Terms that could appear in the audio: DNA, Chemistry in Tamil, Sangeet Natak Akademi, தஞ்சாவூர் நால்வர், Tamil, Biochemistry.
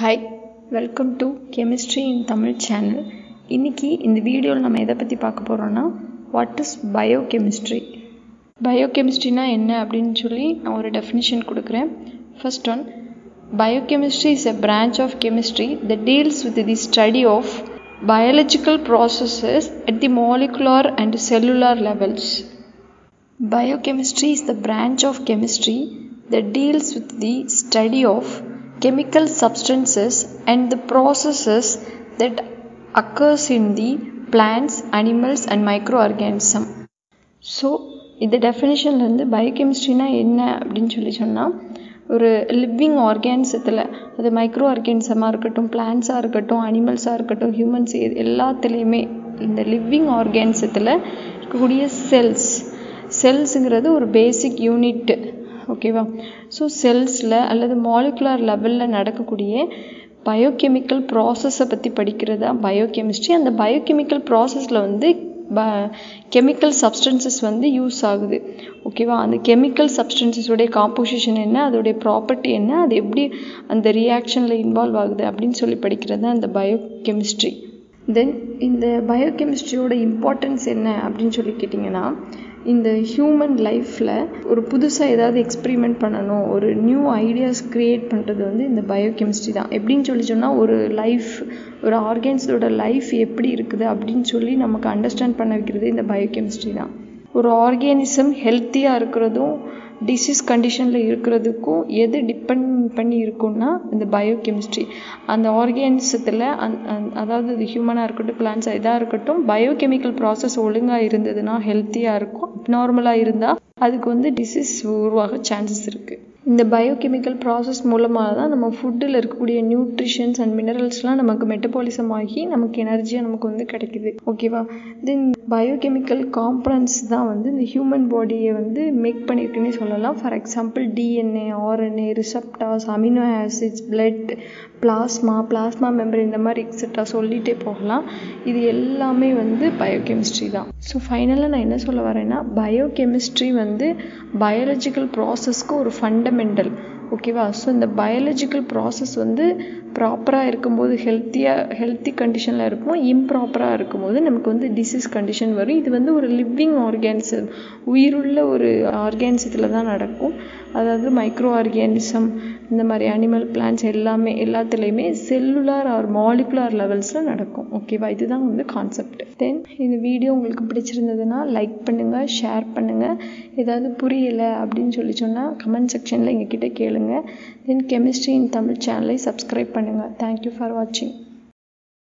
Hi, welcome to Chemistry in Tamil channel. இன்னைக்கு இந்த வீடியோல நாம எதை பத்தி பார்க்க போறோம்னா what is biochemistry? Biochemistryனா என்ன அப்படினு சொல்லி நான் ஒரு definition கொடுக்கிறேன். First one, biochemistry is a branch of chemistry that deals with the study of biological processes at the molecular and cellular levels. Biochemistry is the branch of chemistry that deals with the study of chemical substances and the processes that occurs in the plants, animals and microorganisms. So in the definition la irund biochemistry na enna appdin solli sonna oru living organism thila adu microorganism ah irukattum, plants ah irukattum, animals ah irukattum, humans ellathileyume in the living organism thila irukkudiya cells ingiradhu oru basic unit. Okay va, so cells la alladu molecular level la nadakkudiye biochemical process பத்தி படிக்கிறதா biochemistry. அந்த biochemical process ல வந்து chemical substances வந்து use ஆகுது. ஓகேவா, அந்த chemical substances உடைய composition என்ன, அதோட property என்ன, அது எப்படி அந்த reaction ல involve ஆகுது அப்படினு சொல்லி படிக்கிறதா அந்த biochemistry. Then இந்த biochemistry உடைய importance என்ன அப்படினு சொல்லி கேட்டிங்கனா, இந்த ஹியூமன் லைஃப்பில் ஒரு புதுசாக ஏதாவது எக்ஸ்பிரிமெண்ட் பண்ணணும், ஒரு நியூ ஐடியாஸ் க்ரியேட் பண்ணுறது வந்து இந்த பயோகெமிஸ்ட்ரி தான். எப்படின்னு சொல்லி சொன்னால், ஒரு லைஃப், ஒரு ஆர்கன்ஸோட லைஃப் எப்படி இருக்குது அப்படின்னு சொல்லி நமக்கு அண்டர்ஸ்டாண்ட் பண்ண வைக்கிறது இந்த பயோகெமிஸ்ட்ரி தான். ஒரு ஆர்கானிசம் ஹெல்த்தியாக இருக்கிறதும் டிசீஸ் கண்டிஷனில் இருக்கிறதுக்கும் எது டிபெண்ட் பண்ணி இருக்குன்னா இந்த பயோகெமிஸ்ட்ரி. அந்த ஆர்கானிசத்தில் அதாவது இது ஹியூமனாக இருக்கட்டும், பிளான்ஸ் இதாக இருக்கட்டும், பயோகெமிக்கல் ப்ராசஸ் ஒழுங்காக இருந்ததுன்னா ஹெல்த்தியாக இருக்கும். அப்நார்மலாக இருந்தால் அதுக்கு வந்து டிசீஸ் உருவாக சான்சஸ் இருக்குது. இந்த பயோகெமிக்கல் ப்ராசஸ் மூலமாக தான் நம்ம ஃபுட்டில் இருக்கக்கூடிய நியூட்ரிஷன்ஸ் அண்ட் மினரல்ஸ்லாம் நமக்கு மெட்டபாலிசம் ஆகி நமக்கு எனர்ஜியாக நமக்கு வந்து கிடைக்குது. ஓகேவா, தென் பயோகெமிக்கல் காம்பனன்ட்ஸ் தான் வந்து இந்த ஹியூமன் பாடியை வந்து மேக் பண்ணியிருக்குன்னே சொல்லலாம். For example DNA, RNA, receptors, amino acids, blood, plasma, plasma member, இந்த மாதிரி எக்ஸெட்ரா சொல்லிகிட்டே போகலாம். இது எல்லாமே வந்து பயோகெமிஸ்ட்ரி தான். ஸோ ஃபைனலாக நான் என்ன சொல்ல வரேன்னா, பயோகெமிஸ்ட்ரி வந்து பயாலஜிக்கல் ப்ராசஸ்க்கு ஒரு ஃபண்டமெண்டல். ஓகேவா, ஸோ இந்த பயாலஜிக்கல் ப்ராசஸ் வந்து ப்ராப்பராக இருக்கும்போது ஹெல்த்தி கண்டிஷனில் இருக்கும், இம்ப்ராப்பராக இருக்கும்போது நமக்கு வந்து டிசீஸ் கண்டிஷன் வரும். இது வந்து ஒரு லிவிங் ஆர்கானிசம், உயிருள்ள ஒரு ஆர்கானிசத்தில் தான் நடக்கும். அதாவது மைக்ரோ ஆர்கானிசம், இந்த மாதிரி அனிமல், பிளான்ட்ஸ் எல்லாமே எல்லாத்துலேயுமே செல்லுலார் ஆர் மாலிகுலார் லெவல்ஸில் நடக்கும். ஓகேவா, இதுதான் வந்து கான்செப்ட். தென் இந்த வீடியோ உங்களுக்கு பிடிச்சிருந்ததுன்னா லைக் பண்ணுங்கள், ஷேர் பண்ணுங்கள். ஏதாவது புரியலை அப்படின்னு சொல்லி சொன்னால் கமெண்ட் செக்ஷனில் எங்ககிட்ட கேளுங்க. தென் கெமிஸ்ட்ரி இன் தமிழ் சேனலை சப்ஸ்கிரைப் பண்ணுங்கள். தேங்க்யூ ஃபார் வாட்சிங்.